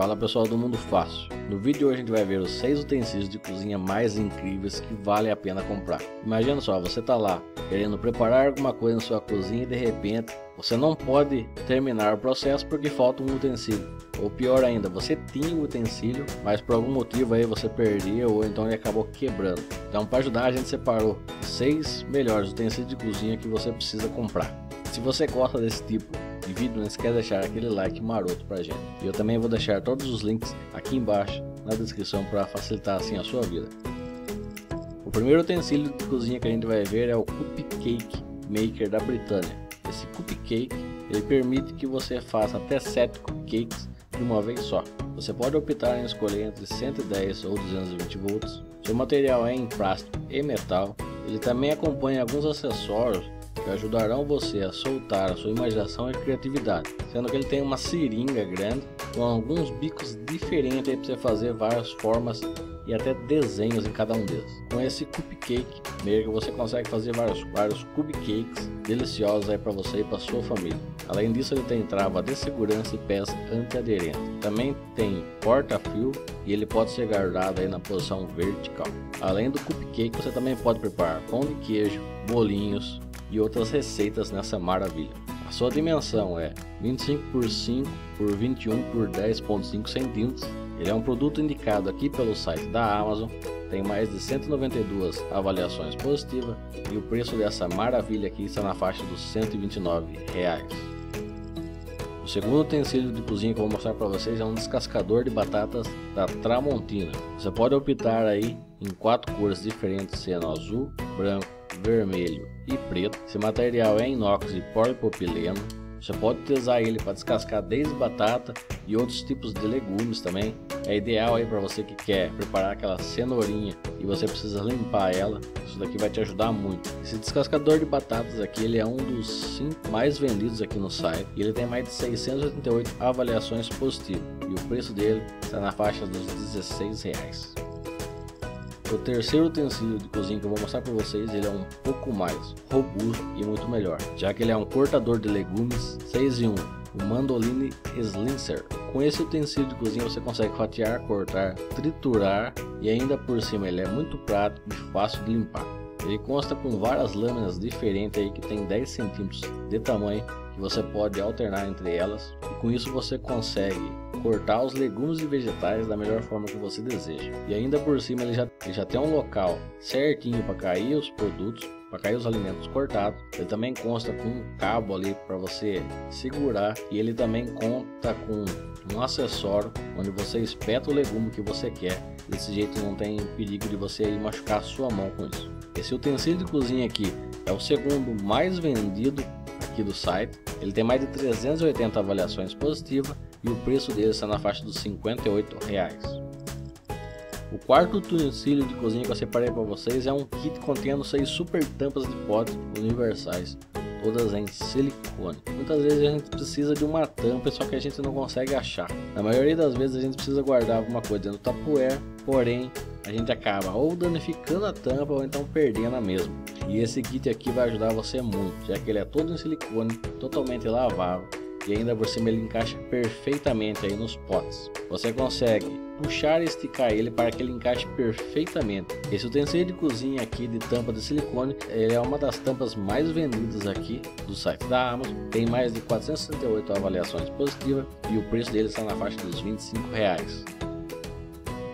Fala pessoal do Mundo Fácil, no vídeo de hoje a gente vai ver os 6 utensílios de cozinha mais incríveis que vale a pena comprar. Imagina só, você tá lá querendo preparar alguma coisa na sua cozinha e de repente você não pode terminar o processo porque falta um utensílio. Ou pior ainda, você tinha o utensílio, mas por algum motivo aí você perdeu ou então ele acabou quebrando. Então para ajudar a gente separou 6 melhores utensílios de cozinha que você precisa comprar. Se você gosta desse tipo de vídeo, não esquece de deixar aquele like maroto pra gente. E eu também vou deixar todos os links aqui embaixo na descrição para facilitar assim a sua vida. O primeiro utensílio de cozinha que a gente vai ver é o Cupcake Maker da Britânia. Esse cupcake, ele permite que você faça até 7 cupcakes de uma vez só. Você pode optar em escolher entre 110 ou 220 volts. Seu material é em plástico e metal. Ele também acompanha alguns acessórios que ajudarão você a soltar a sua imaginação e criatividade, sendo que ele tem uma seringa grande com alguns bicos diferentes para você fazer várias formas e até desenhos em cada um deles. Com esse cupcake maker você consegue fazer vários cupcakes deliciosos aí para você e para sua família. Além disso, ele tem trava de segurança e pés antiaderentes. Também tem porta-fio e ele pode ser guardado aí na posição vertical. Além do cupcake, você também pode preparar pão de queijo, bolinhos e outras receitas nessa maravilha. A sua dimensão é 25 por 5 por 21 por 10,5 cm. Ele é um produto indicado aqui pelo site da Amazon, tem mais de 192 avaliações positivas e o preço dessa maravilha aqui está na faixa dos R$129. O segundo utensílio de cozinha que eu vou mostrar para vocês é um descascador de batatas da Tramontina. Você pode optar aí em 4 cores diferentes, sendo azul, branco, vermelho e preto. Esse material é inox e polipropileno. Você pode utilizar ele para descascar desde batata e outros tipos de legumes também. É ideal aí para você que quer preparar aquela cenourinha e você precisa limpar ela. Isso daqui vai te ajudar muito. Esse descascador de batatas aqui, ele é um dos 5 mais vendidos aqui no site e ele tem mais de 688 avaliações positivas e o preço dele está na faixa dos R$16. O terceiro utensílio de cozinha que eu vou mostrar para vocês, ele é um pouco mais robusto e muito melhor, já que ele é um cortador de legumes 6 em 1, o Mandoline Slicer. Com esse utensílio de cozinha você consegue fatiar, cortar, triturar e ainda por cima ele é muito prático e fácil de limpar. Ele consta com várias lâminas diferentes aí que tem 10 cm de tamanho, que você pode alternar entre elas e com isso você consegue cortar os legumes e vegetais da melhor forma que você deseja. E ainda por cima ele já tem um local certinho para cair os produtos, para cair os alimentos cortados. Ele também consta com um cabo ali para você segurar e ele também conta com um acessório onde você espeta o legume que você quer. Desse jeito não tem perigo de você machucar a sua mão com isso. Esse utensílio de cozinha aqui é o segundo mais vendido aqui do site. Ele tem mais de 380 avaliações positivas e o preço dele está na faixa dos R$58. O quarto utensílio de cozinha que eu separei para vocês é um kit contendo 6 super tampas de pote universais, todas em silicone. Muitas vezes a gente precisa de uma tampa, só que a gente não consegue achar. Na maioria das vezes a gente precisa guardar alguma coisa dentro do tupperware, porém a gente acaba ou danificando a tampa ou então perdendo a mesma. E esse kit aqui vai ajudar você muito, já que ele é todo em silicone, totalmente lavável. E ainda por cima ele encaixa perfeitamente aí nos potes. Você consegue puxar e esticar ele para que ele encaixe perfeitamente. Esse utensílio de cozinha aqui de tampa de silicone, ele é uma das tampas mais vendidas aqui do site da Amazon. Tem mais de 468 avaliações positivas e o preço dele está na faixa dos R$25.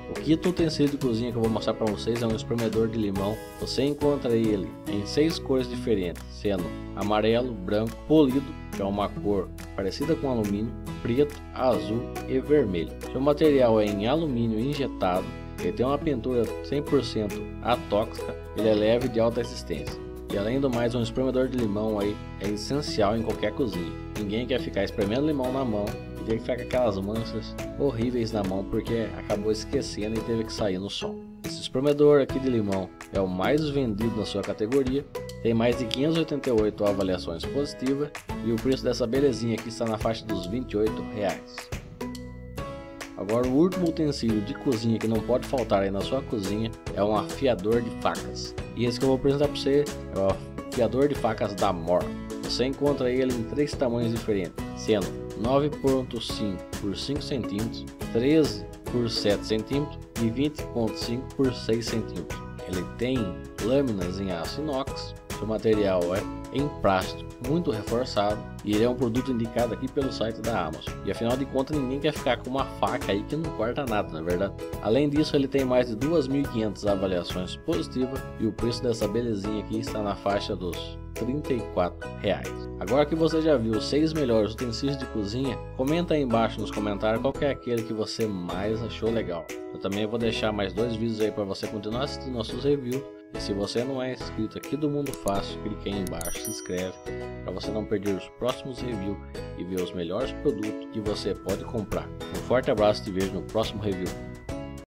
O quinto utensílio de cozinha que eu vou mostrar para vocês é um espremedor de limão. Você encontra ele em 6 cores diferentes, sendo amarelo, branco, polido, que é uma cor parecida com alumínio, preto, azul e vermelho. Seu material é em alumínio injetado, ele tem uma pintura 100% atóxica, ele é leve e de alta resistência. E além do mais, um espremedor de limão aí é essencial em qualquer cozinha. Ninguém quer ficar espremendo limão na mão e ter que ficar com aquelas manchas horríveis na mão porque acabou esquecendo e teve que sair no sol. Esse espremedor aqui de limão é o mais vendido na sua categoria. Tem mais de 588 avaliações positivas e o preço dessa belezinha aqui está na faixa dos R$28. Agora o último utensílio de cozinha que não pode faltar aí na sua cozinha é um afiador de facas. E esse que eu vou apresentar para você é o afiador de facas da Mor. Você encontra ele em 3 tamanhos diferentes, sendo 9,5 por 5 cm, 13 por 7 cm e 20,5 por 6 cm. Ele tem lâminas em aço inox, seu material é em plástico muito reforçado e ele é um produto indicado aqui pelo site da Amazon. E afinal de contas ninguém quer ficar com uma faca aí que não corta nada, na verdade. Além disso, ele tem mais de 2.500 avaliações positivas e o preço dessa belezinha aqui está na faixa dos R$ 34. Agora que você já viu os 6 melhores utensílios de cozinha, comenta aí embaixo nos comentários qual é aquele que você mais achou legal. Eu também vou deixar mais 2 vídeos aí para você continuar assistindo nossos reviews. E se você não é inscrito aqui do Mundo Fácil, clique aí embaixo, se inscreve para você não perder os próximos reviews e ver os melhores produtos que você pode comprar. Um forte abraço e te vejo no próximo review.